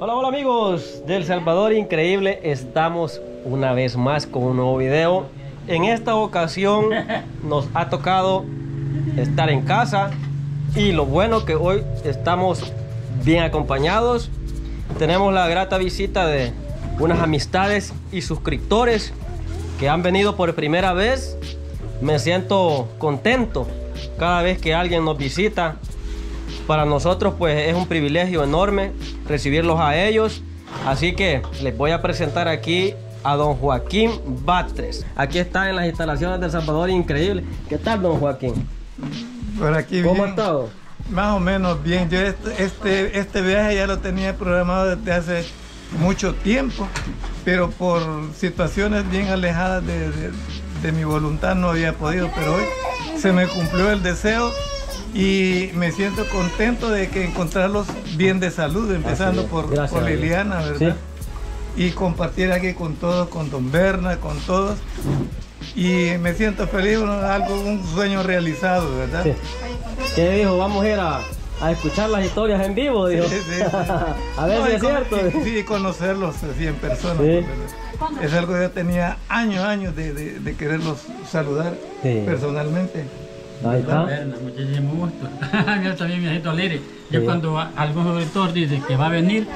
Hola, hola amigos del Salvador Increíble. Estamos una vez más con un nuevo video. En esta ocasión nos ha tocado estar en casa y lo bueno que hoy estamos bien acompañados. Tenemos la grata visita de unas amistades y suscriptores que han venido por primera vez. Me siento contento cada vez que alguien nos visita. Para nosotros pues es un privilegio enorme recibirlos a ellos. Así que les voy a presentar aquí a don Joaquín Batres. Aquí está en las instalaciones del Salvador Increíble. ¿Qué tal, don Joaquín? Por aquí. ¿Cómo ha estado? Más o menos bien. Yo este viaje ya lo tenía programado desde hace mucho tiempo, pero por situaciones bien alejadas de mi voluntad no había podido, pero hoy se me cumplió el deseo y me siento contento de que encontrarlos bien de salud, empezando por Liliana, ¿verdad? Sí. Y compartir aquí con todos, con don Berna, con todos, y me siento feliz, un sueño realizado, ¿verdad? Sí. ¿Qué dijo? Vamos a ir a escuchar las historias en vivo, digo. Sí, sí, sí. A ver si es cierto. Sí, conocerlos así en persona. Sí. Es algo que yo tenía años de quererlos saludar, sí, personalmente. Ahí está. Muchísimo gusto. Yo también me siento alegre. Yo, sí, cuando algún auditor dice que va a venir,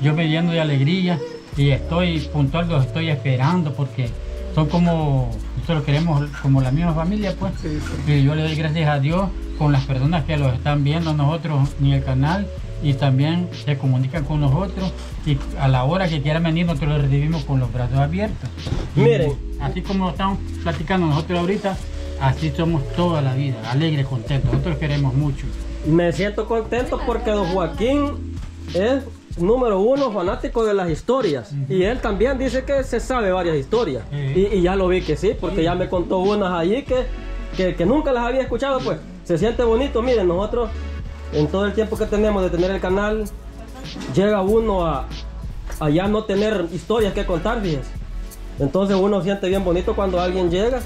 yo me lleno de alegría y estoy puntual, los estoy esperando porque son como, nosotros queremos como la misma familia, pues. Sí, sí. Y yo le doy gracias a Dios con las personas que los están viendo nosotros en el canal y también se comunican con nosotros y a la hora que quieran venir nosotros los recibimos con los brazos abiertos. Miren, así como estamos platicando nosotros ahorita, así somos toda la vida, alegres, contentos, nosotros queremos mucho. Me siento contento porque don Joaquín es número 1 fanático de las historias, y él también dice que se sabe varias historias, y ya lo vi que sí, porque ya me contó unas allí que nunca las había escuchado, pues. Se siente bonito. Miren, nosotros en todo el tiempo que tenemos de tener el canal, llega uno a ya no tener historias que contar, fíjense. Entonces uno siente bien bonito cuando alguien llega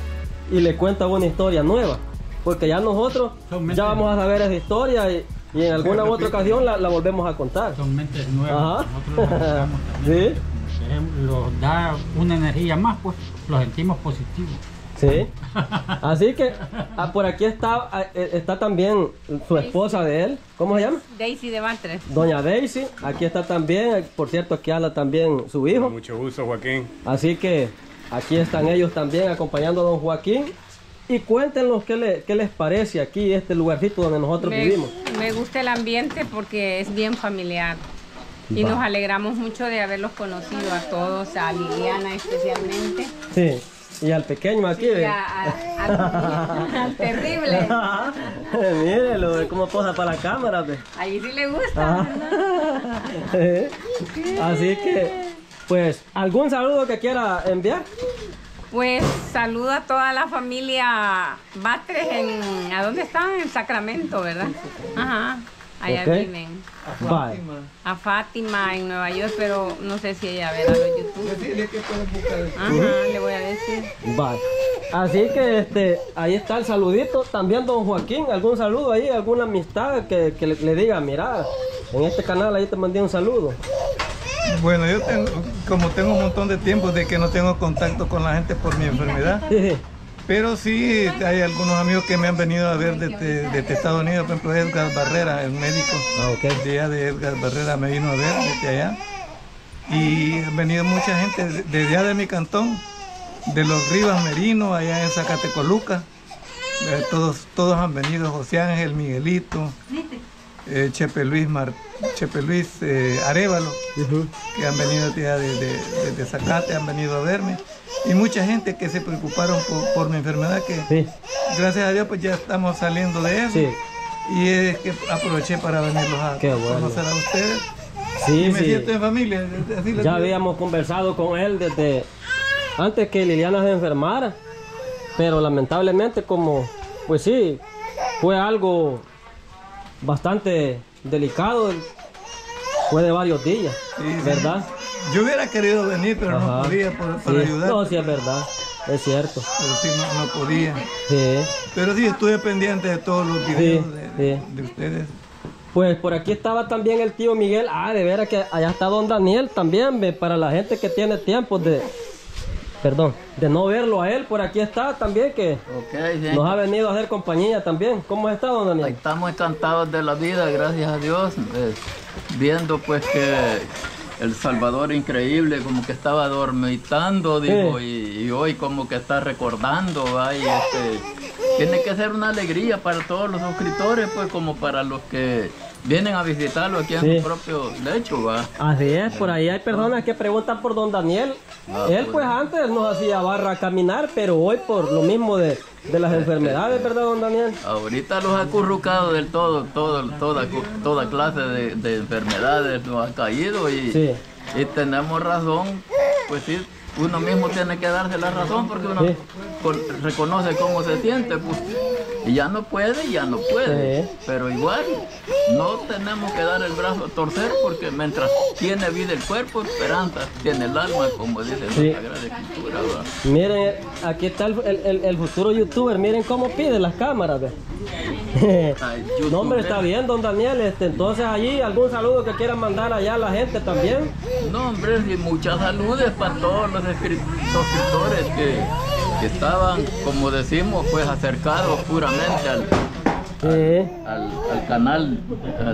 y le cuenta una historia nueva, porque ya nosotros ya vamos a saber esa historia y en alguna otra ocasión la volvemos a contar. Son mentes nuevas. Nosotros los, ¿sí?, los da una energía más, pues los sentimos positivos. Sí. Así que por aquí está también su esposa de él. ¿Cómo se llama? Daisy de Valtres. Doña Daisy. Aquí está también. Por cierto, aquí habla también su hijo. Con mucho gusto, Joaquín. Así que aquí están ellos también acompañando a don Joaquín. Y cuéntenos qué les parece aquí este lugarcito donde nosotros vivimos. Me gusta el ambiente porque es bien familiar. Y nos alegramos mucho de haberlos conocido a todos, a Liliana especialmente. Sí. Y al pequeño aquí, sí, al terrible. Mírelo, cómo posa para la cámara. Ahí sí le gusta. Así que, pues, ¿algún saludo que quiera enviar? Pues, saludo a toda la familia Batres en... ¿A dónde están? En Sacramento, ¿verdad? Ajá. Allá viven. A Fátima en Nueva York, pero no sé si ella verá los YouTube. Ajá, le voy a decir. Bye. Así que ahí está el saludito. También don Joaquín, algún saludo ahí, alguna amistad que le diga, mira, en este canal ahí te mandé un saludo. Bueno, yo tengo un montón de tiempo de que no tengo contacto con la gente por mi enfermedad. Sí. Pero sí, hay algunos amigos que me han venido a ver desde Estados Unidos, por ejemplo Edgar Barrera, el médico, el día de Edgar Barrera me vino a ver desde allá. Y han venido mucha gente desde allá de mi cantón, de Los Rivas Merino, allá en Zacatecoluca. Todos han venido, José Ángel, Miguelito, Chepe Luis Arevalo, que han venido desde Zacate, han venido a verme. Y mucha gente que se preocuparon por mi enfermedad, que gracias a Dios pues ya estamos saliendo de eso. Sí. Y es que aproveché para venirlos a conocer a ustedes. Sí, y me siento en familia. Ya habíamos conversado con él desde antes que Liliana se enfermara, pero lamentablemente como, pues sí, fue algo bastante delicado, fue de varios días, ¿verdad? Yo hubiera querido venir, pero no podía para ayudar. No, sí, es verdad, es cierto. Pero sí, no podía. Sí. Pero sí, estuve pendiente de todos los videos de ustedes. Pues por aquí estaba también el tío Miguel. Ah, de veras que allá está don Daniel también, ve, para la gente que tiene tiempo de... Perdón, de no verlo a él, por aquí está también, que okay, nos ha venido a hacer compañía también. ¿Cómo está, don Daniel? Ahí estamos encantados de la vida, gracias a Dios, viendo pues que El Salvador Increíble como que estaba dormitando, digo, sí, y hoy como que está recordando, ¿va? Y tiene que ser una alegría para todos los suscriptores, pues como para los que vienen a visitarlo aquí en sí, su propio lecho, ¿va? Así es, por ahí hay personas que preguntan por don Daniel. Ah, él pues antes nos hacía barra a caminar, pero hoy por lo mismo de las enfermedades, ¿verdad, don Daniel? Ahorita los ha acurrucado del toda clase de enfermedades nos ha caído y, sí, y tenemos razón, pues sí. Uno mismo tiene que darse la razón porque uno sí, reconoce cómo se siente, pues, y ya no puede, sí, pero igual no tenemos que dar el brazo a torcer porque mientras tiene vida el cuerpo, esperanza tiene el alma, como dice sí, la Sagrada Escritura. Miren, aquí está el futuro youtuber, miren cómo pide las cámaras. No, hombre, está bien, don Daniel, entonces allí algún saludo que quieran mandar allá a la gente también. No, hombre, y muchas saludes para todos los suscriptores que estaban, como decimos, pues acercados puramente al canal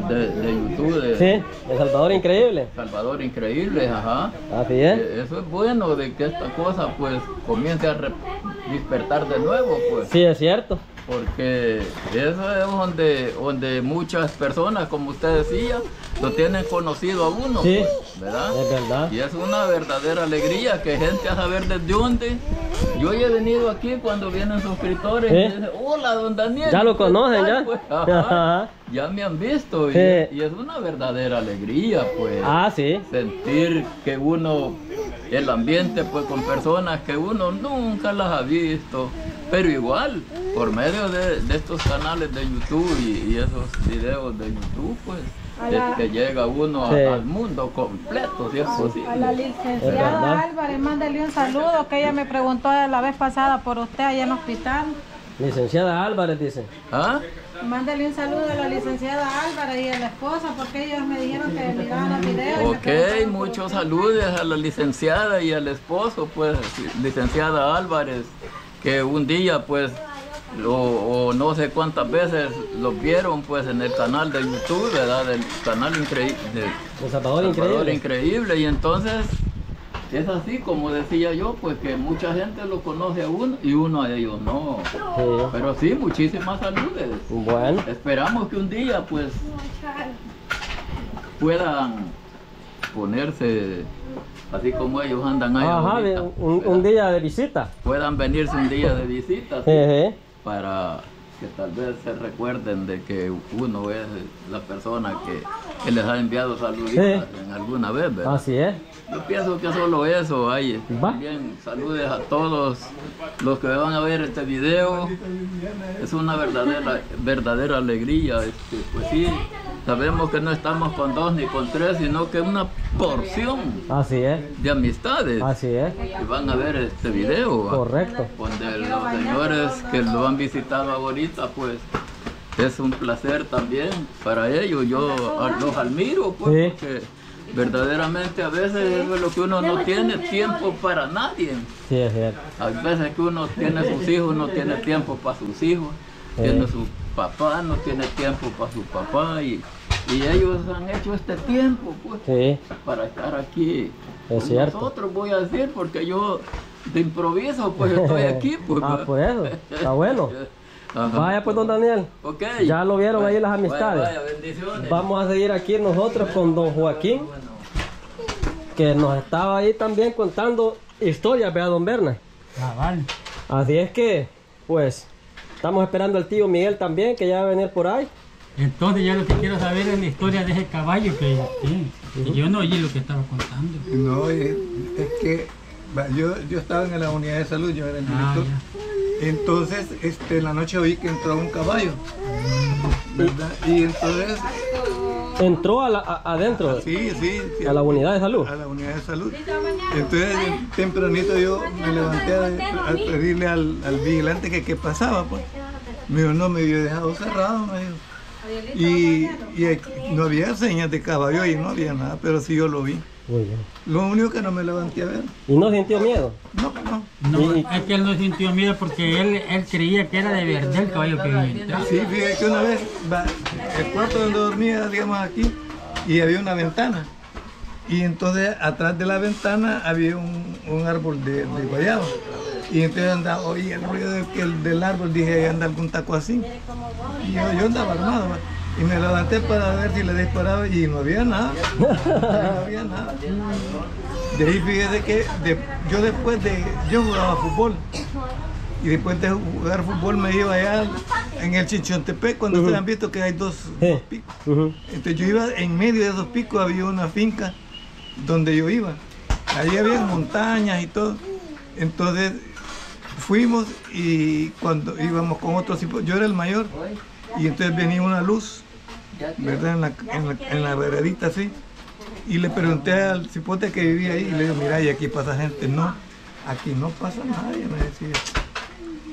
de YouTube de El Salvador Increíble. Salvador Increíble, ajá. Así es. Eso es bueno de que esta cosa pues comience a despertar de nuevo, pues. Sí, es cierto. Porque eso es donde muchas personas, como usted decía, lo tienen conocido a uno, sí, pues, ¿verdad? Es verdad. Y es una verdadera alegría que gente a saber desde dónde. Yo he venido aquí cuando vienen suscriptores y dicen, hola, don Daniel. Ya lo conocen, ya. Pues, ajá, ya me han visto y es una verdadera alegría, pues. Ah, sí. Sentir que uno, el ambiente, pues, con personas que uno nunca las ha visto. Pero igual, por medio de estos canales de YouTube y esos videos de YouTube, pues, es que llega uno al mundo completo, si es posible. A la licenciada Álvarez, mándale un saludo, que ella me preguntó la vez pasada por usted allá en el hospital. Licenciada Álvarez, dice. ¿Ah? Mándale un saludo a la licenciada Álvarez y a la esposa, porque ellos me dijeron que miraban los videos. Ok, muchos saludos a la licenciada y al esposo, pues, licenciada Álvarez, que un día pues o no sé cuántas veces los vieron pues en el canal de YouTube, ¿verdad? Del canal El Salvador Increíble, y entonces es así como decía yo, pues que mucha gente lo conoce a uno y uno a ellos no, sí, pero sí, muchísimas saludes. Bueno, esperamos que un día pues puedan ponerse así como ellos andan ahí. Ajá, ahorita, un día de visita. Puedan venirse un día de visita, ¿sí? Para que tal vez se recuerden de que uno es la persona que les ha enviado saluditos en alguna vez, ¿verdad? Así es. Yo pienso que solo eso hay. Bien, saludes a todos los que van a ver este video. Es una verdadera alegría, pues sí. Sabemos que no estamos con dos ni con tres, sino que una porción de amistades. Así es. Que van a ver este video. Correcto. Donde los señores que lo han visitado ahorita, pues es un placer también para ellos. Yo los admiro, pues, porque verdaderamente a veces es lo que uno no tiene tiempo para nadie. Sí, es cierto. A veces que uno tiene sus hijos, no tiene tiempo para sus hijos, tiene su papá, no tiene tiempo para su papá y ellos han hecho este tiempo pues para estar aquí. Es cierto. Nosotros, voy a decir, porque yo de improviso pues estoy aquí. Pues, ah, por eso, está bueno. Ajá. Vaya pues, don Daniel, ya lo vieron ahí las amistades. Vaya, bendiciones. Vamos a seguir aquí nosotros con don Joaquín, que nos estaba ahí también contando historias, vea, don Berna. Ah, vale. Así es que, pues, estamos esperando al tío Miguel también, que ya va a venir por ahí. Entonces ya lo que quiero saber es la historia de ese caballo que ella tiene. Y yo no oí lo que estaba contando. No, es que yo estaba en la unidad de salud, yo era el director. Entonces, en la noche oí que entró un caballo, ¿verdad? Y entonces... ¿Entró adentro? Sí. ¿A la unidad de salud? A la unidad de salud. Entonces, tempranito yo me levanté a pedirle al vigilante que qué pasaba, pues. Me dijo, no, me había dejado cerrado, me dijo. Y no había señas de caballo y no había nada, pero sí yo lo vi. Muy bien. Lo único que no me levanté a ver. ¿Y no sintió miedo? No, no. Es que él no sintió miedo porque él creía que era de verdad el caballo que venía. Sí, fíjate que una vez, el cuarto donde dormía, digamos aquí, y había una ventana. Y entonces atrás de la ventana había un árbol de guayaba. Y entonces andaba, oí el ruido del árbol, dije, anda algún taco así. Y yo andaba armado, y me levanté para ver si le disparaba y no había nada. No había nada. De ahí fíjese que yo jugaba fútbol. Y después de jugar fútbol me iba allá en el Chichontepec, cuando ustedes han visto que hay dos picos. Entonces yo iba en medio de esos picos, había una finca donde yo iba. Allí había montañas y todo. Entonces fuimos y cuando íbamos con otros, yo era el mayor, y entonces venía una luz, ¿verdad? En la veredita así. Y le pregunté al cipote que vivía ahí y le digo, mira, y aquí pasa gente. No, aquí no pasa nadie, me decía.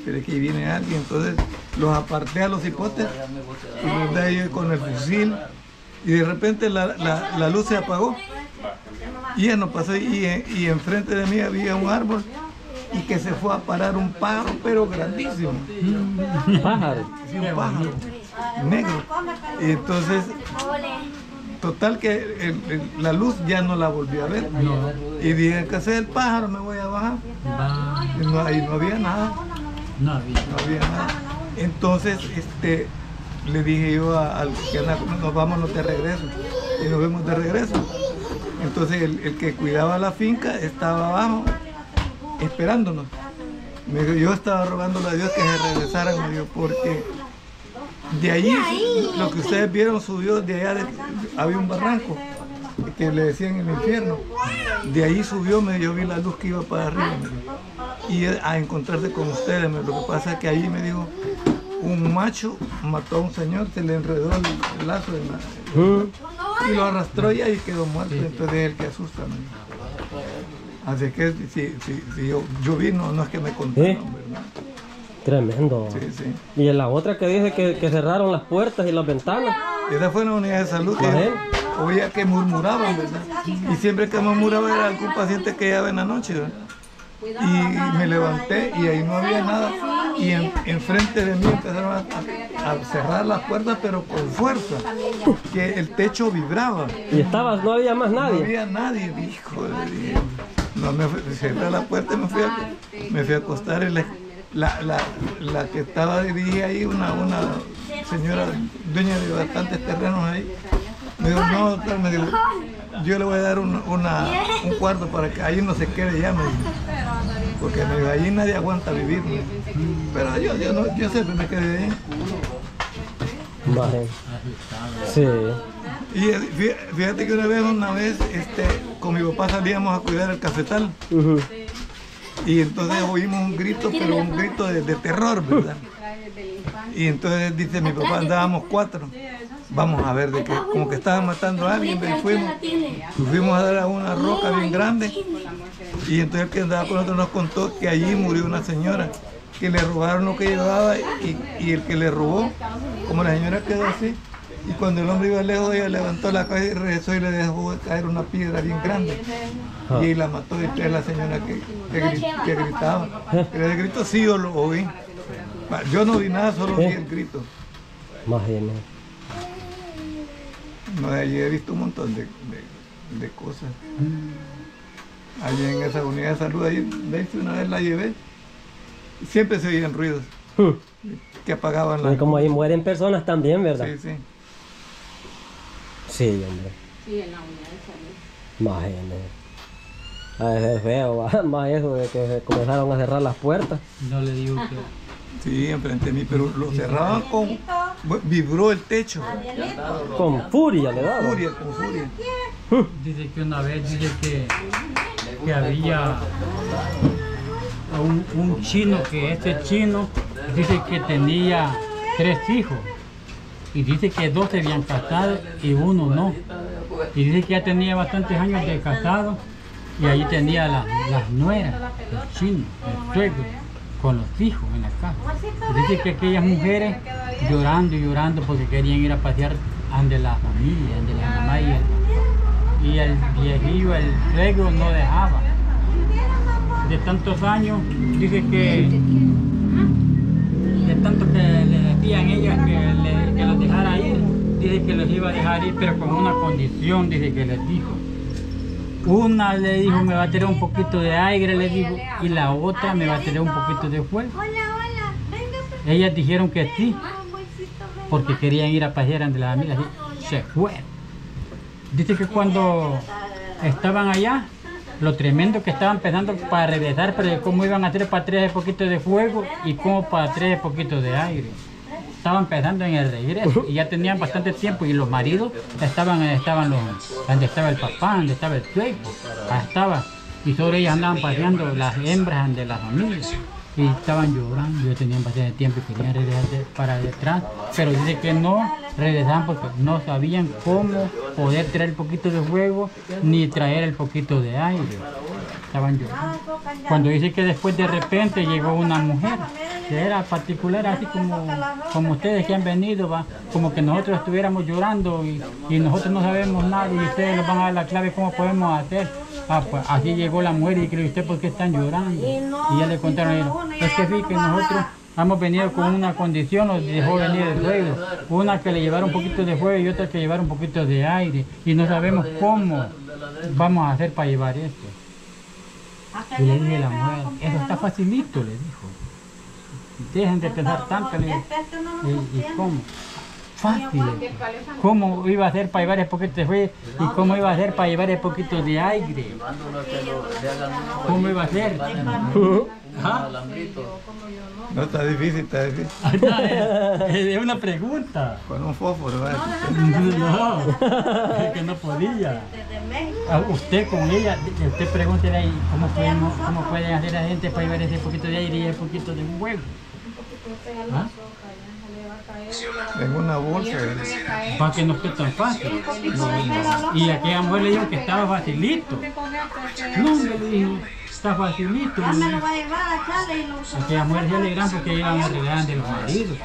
Pero aquí viene alguien, entonces los aparté a los hipotes y con el fusil y de repente la luz se apagó y ya no pasó y enfrente de mí había un árbol y que se fue a parar un pájaro pero grandísimo. ¿Pájaro? Sí, un pájaro negro. Y entonces, total que la luz ya no la volví a ver. Y dije, ¿qué hace el pájaro? Me voy a bajar. Y no había nada. No había nada. Entonces le dije yo al que nos vámonos de regreso y nos vemos de regreso. Entonces el que cuidaba la finca estaba abajo esperándonos. Me dijo, yo estaba rogándole a Dios que se regresaran, me dijo, porque de allí lo que ustedes vieron subió de allá, había un barranco que le decían el infierno. De ahí subió, yo vi la luz que iba para arriba, y a encontrarse con ustedes. Lo que pasa es que ahí, me dijo, un macho mató a un señor, se le enredó el lazo de y lo arrastró y ahí quedó muerto. Entonces es el que asusta, me dijo. Así que si yo vi, no es que me contaron, ¿verdad? Tremendo. Sí, sí. Y en la otra que dice que cerraron las puertas y las ventanas. Esa fue una unidad de salud. Oía que murmuraban, ¿verdad? Y siempre que murmuraba era algún paciente que llegaba en la noche, ¿verdad? Y me levanté y ahí no había nada. Y enfrente de mí empezaron a cerrar las puertas, pero con fuerza, que el techo vibraba. Y no había más nadie. No había nadie, hijo de Dios. No, cerré la puerta y me fui a acostar. Y la que estaba dirigida ahí, una señora dueña de bastantes terrenos ahí, me dijo, no, doctor, me dijo, yo le voy a dar un cuarto para que ahí no se quede ya, me dijo. Porque me dijo, ahí nadie aguanta vivir, me dijo. Pero yo siempre me quedé ahí. Vale. Sí. Y fíjate que una vez, con mi papá salíamos a cuidar el cafetal. Y entonces oímos un grito, pero un grito de terror, ¿verdad? Y entonces dice mi papá, andábamos 4. Vamos a ver, como que estaban matando a alguien, pero fuimos a dar a una roca bien grande. Y entonces el que andaba con nosotros nos contó que allí murió una señora, que le robaron lo que llevaba y el que le robó, como la señora quedó así, y cuando el hombre iba lejos, ella levantó la cabeza y regresó y le dejó caer una piedra bien grande. Y la mató, y es la señora que gritaba. Pero el grito sí yo lo oí. Yo no vi nada, solo vi el grito. Imagínate. No, allí he visto un montón de cosas. Allí en esa unidad de salud, ahí una vez la llevé, siempre se oían ruidos que apagaban la... Como ahí mueren personas también, ¿verdad? Sí, sí. Sí, hombre. Sí, en la unidad de salud. Imagínate. Es feo, más eso de que comenzaron a cerrar las puertas. No le digo que... Sí, enfrente de mí, pero lo cerraban con... Vibró el techo. Con furia le daba. Con furia. Dice que una vez, que había un chino, que este chino, dice que tenía 3 hijos. Y dice que 2 se habían casado y 1 no. Y dice que ya tenía bastantes años de casado. Y ahí tenía las nueras, el chino, el suegro, con los hijos en la casa. Dice que aquellas mujeres llorando y llorando porque querían ir a pasear ante la familia, ante la mamá y el viejillo, el suegro no dejaba. De tantos años, dice que de tanto que le decían ellas que los dejara ir, dice que los iba a dejar ir, pero con una condición, dice que les dijo. Una le dijo, me va a tirar un poquito de aire, le dijo, y la otra me va a tirar un poquito de fuego. Ellas dijeron que sí, porque querían ir a pasear ante las familias, se fueron. Dice que cuando estaban allá, lo tremendo que estaban pensando para regresar, pero cómo iban a hacer para traer poquito de fuego y cómo para traer poquito de aire. Estaban pensando en el regreso y ya tenían bastante tiempo y los maridos estaban donde estaba el papá, donde estaba el suegro, y sobre ellas andaban paseando las hembras de las familias y estaban llorando, ya tenían bastante tiempo y querían regresar para detrás, pero dice que no regresaban porque no sabían cómo poder traer el poquito de fuego ni traer el poquito de aire. Estaban llorando. Cuando dice que después de repente llegó una mujer, que era particular, así como ustedes que han venido, ¿va? Como que nosotros estuviéramos llorando y nosotros no sabemos nada y ustedes nos van a dar la clave cómo podemos hacer. Ah, pues así llegó la mujer y cree, ¿usted por qué están llorando? Y ya le contaron, es que sí, que nosotros hemos venido con una condición, nos dejó venir el suegro, una que le llevaron un poquito de fuego y otra que llevaron un poquito de aire, y no sabemos cómo vamos a hacer para llevar esto. Y le dije a la mujer, eso está facilito, le dijo. Dejen de pensar tanto, le dije, ¿y cómo? Fácil, cómo iba a hacer para llevar el poquito de fuego y cómo iba a hacer para llevar el poquito de aire. ¿Cómo iba a hacer? ¿Ah? No, está difícil, está difícil. Es una pregunta. Con un fósforo, ¿vale? No, es que no podía. A usted con ella, usted pregúntele ahí cómo pueden hacer la gente para llevar ese poquito de aire y ese poquito de huevo. ¿Ah? En una bolsa. Para que no esté tan fácil. Y aquella mujer le dijo que estaba facilito. No, me dijo, está facilito. Aquella mujer se alegran porque iban a arreglar de los maridos.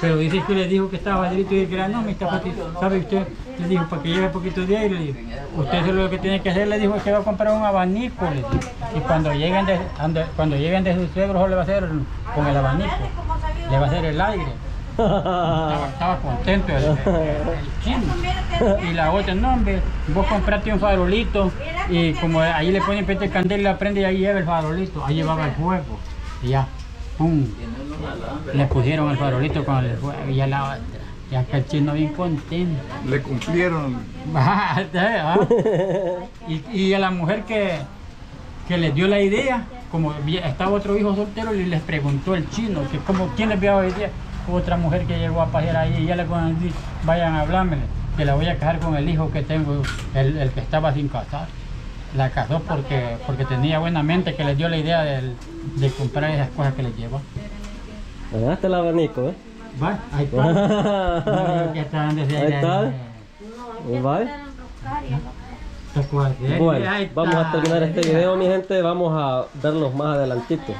Pero dice que le dijo que estaba facilito y que era, no, me está facilito. ¿Sabe usted? Le dijo, para que lleve poquito de aire, le dijo. Usted lo que tiene que hacer, le dijo, es que va a comprar un abanico, le dijo. Y cuando lleguen de sus suegros, solo le va a hacer con el abanico. Le va a hacer el aire. Estaba contento el chino. Y la otra, no hombre, vos compraste un farolito y como ahí le ponen pete candela, la prende y ahí lleva el farolito, ahí llevaba el fuego y ya, pum, le pusieron el farolito con el fuego y ya la otra, ya que el chino bien contento. Le cumplieron. Y a la mujer que les dio la idea, como estaba otro hijo soltero y les preguntó el chino, que como quién les había dado la idea. Otra mujer que llegó a pasear ahí y ya le dijo, vayan a hablármele, que la voy a casar con el hijo que tengo, el que estaba sin casar. La casó porque tenía buena mente, que le dio la idea de comprar esas cosas que le lleva. Hasta el abanico, ¿eh? Va, ahí está. Ahí está. Bueno, vamos a terminar este video, mi gente, vamos a vernos más adelantito.